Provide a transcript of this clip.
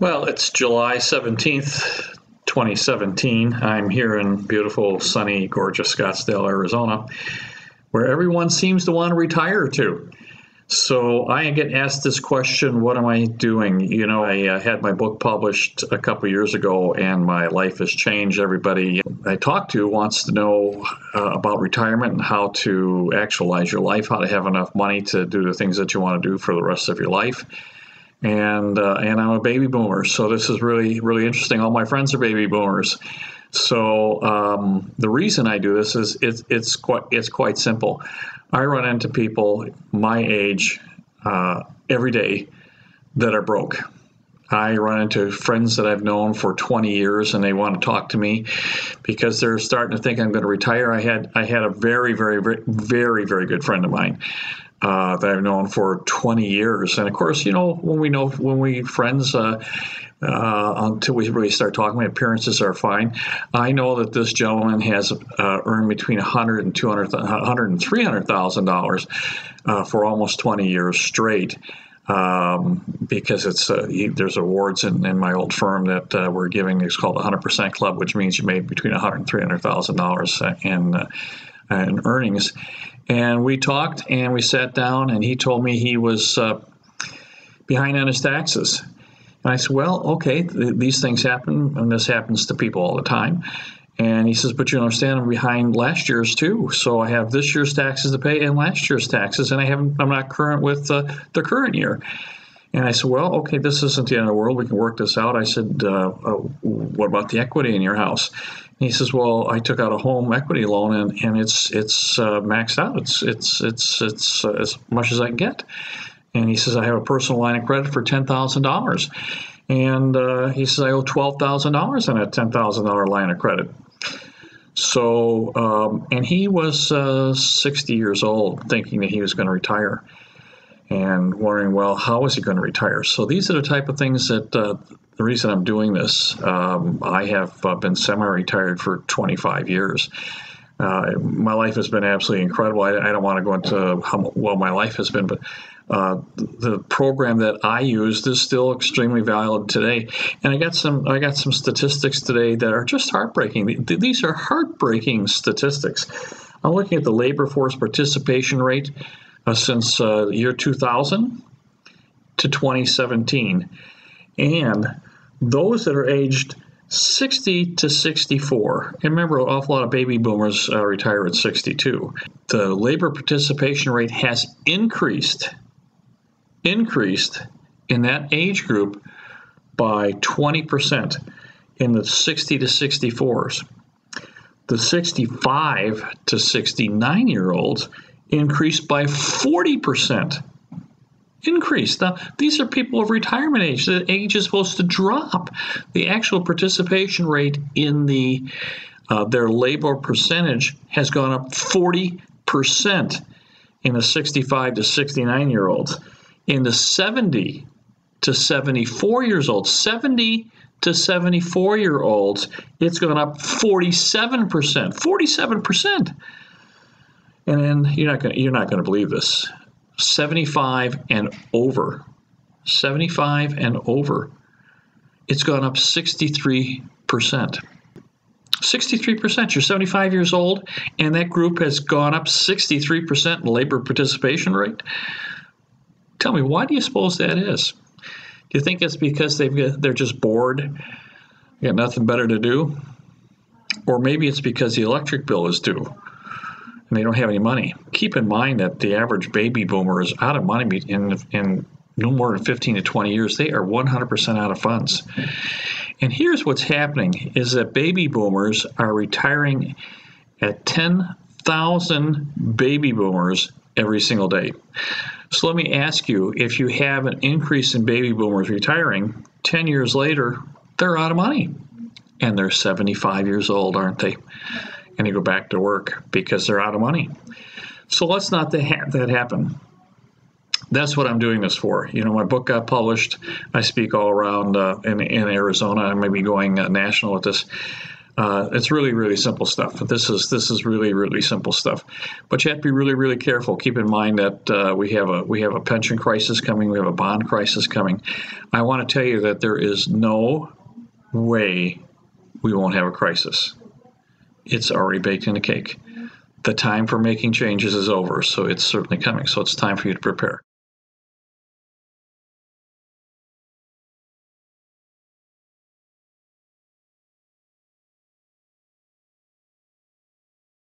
Well, it's July 17th, 2017. I'm here in beautiful, sunny, gorgeous Scottsdale, Arizona, where everyone seems to want to retire to. So I get asked this question, what am I doing? You know, I had my book published a couple years ago and my life has changed. Everybody I talk to wants to know about retirement and how to actualize your life, how to have enough money to do the things that you want to do for the rest of your life. And I'm a baby boomer, so this is really, really interesting. All my friends are baby boomers. So the reason I do this is it's quite simple. I run into people my age every day that are broke. I run into friends that I've known for 20 years and they want to talk to me because they're starting to think I'm going to retire. I had a very, very, very, very, very good friend of mine that I've known for 20 years. And of course, you know, when we friends, until we really start talking, my appearances are fine. I know that this gentleman has earned between $100,000 and $300,000 for almost 20 years straight. Because it's there's awards in my old firm that we're giving. It's called the 100% Club, which means you made between $100,000 and $300,000 in earnings. And we talked and we sat down and he told me he was behind on his taxes. And I said, well, okay, these things happen and this happens to people all the time. And he says, but you understand, I'm behind last year's too. So I have this year's taxes to pay and last year's taxes, and I'm not current with the current year. And I said, well, okay, this isn't the end of the world. We can work this out. I said, what about the equity in your house? And he says, well, I took out a home equity loan, and it's maxed out. It's as much as I can get. And he says, I have a personal line of credit for $10,000. And he says, I owe $12,000 on a $10,000 line of credit. So, and he was 60 years old, thinking that he was going to retire and wondering, well, how is he going to retire? So these are the type of things that the reason I'm doing this, I have been semi-retired for 25 years. My life has been absolutely incredible. I don't want to go into how well my life has been, but the program that I used is still extremely valid today. And I got some statistics today that are just heartbreaking. These are heartbreaking statistics. I'm looking at the labor force participation rate since the year 2000 to 2017. And those that are aged 60 to 64. And remember, an awful lot of baby boomers retire at 62. The labor participation rate has increased in that age group by 20% in the 60 to 64s. The 65 to 69-year-olds increased by 40%. Increase. Now, these are people of retirement age. The age is supposed to drop. The actual participation rate in the their labor percentage has gone up 40% in the 65 to 69-year-olds. In the 70 to 74-year-olds, 70 to 74-year-olds, it's gone up 47%. 47%. And then you're not going to believe this. 75 and over, it's gone up 63%. 63%. You're 75 years old, and that group has gone up 63% in labor participation rate. Tell me, why do you suppose that is? Do you think it's because they're just bored, they got nothing better to do, or maybe it's because the electric bill is due? And they don't have any money. Keep in mind that the average baby boomer is out of money in no more than 15 to 20 years. They are 100% out of funds. And here's what's happening is that baby boomers are retiring at 10,000 baby boomers every single day. So let me ask you, if you have an increase in baby boomers retiring, 10 years later, they're out of money. And they're 75 years old, aren't they? And they go back to work because they're out of money. So let's not have that happen. That's what I'm doing this for. You know, my book got published. I speak all around in Arizona. I may be going national with this. It's really, really simple stuff. This is really, really simple stuff. But you have to be really, really careful. Keep in mind that we have a pension crisis coming. We have a bond crisis coming. I want to tell you that there is no way we won't have a crisis. It's already baked in the cake. The time for making changes is over, so it's certainly coming. So it's time for you to prepare.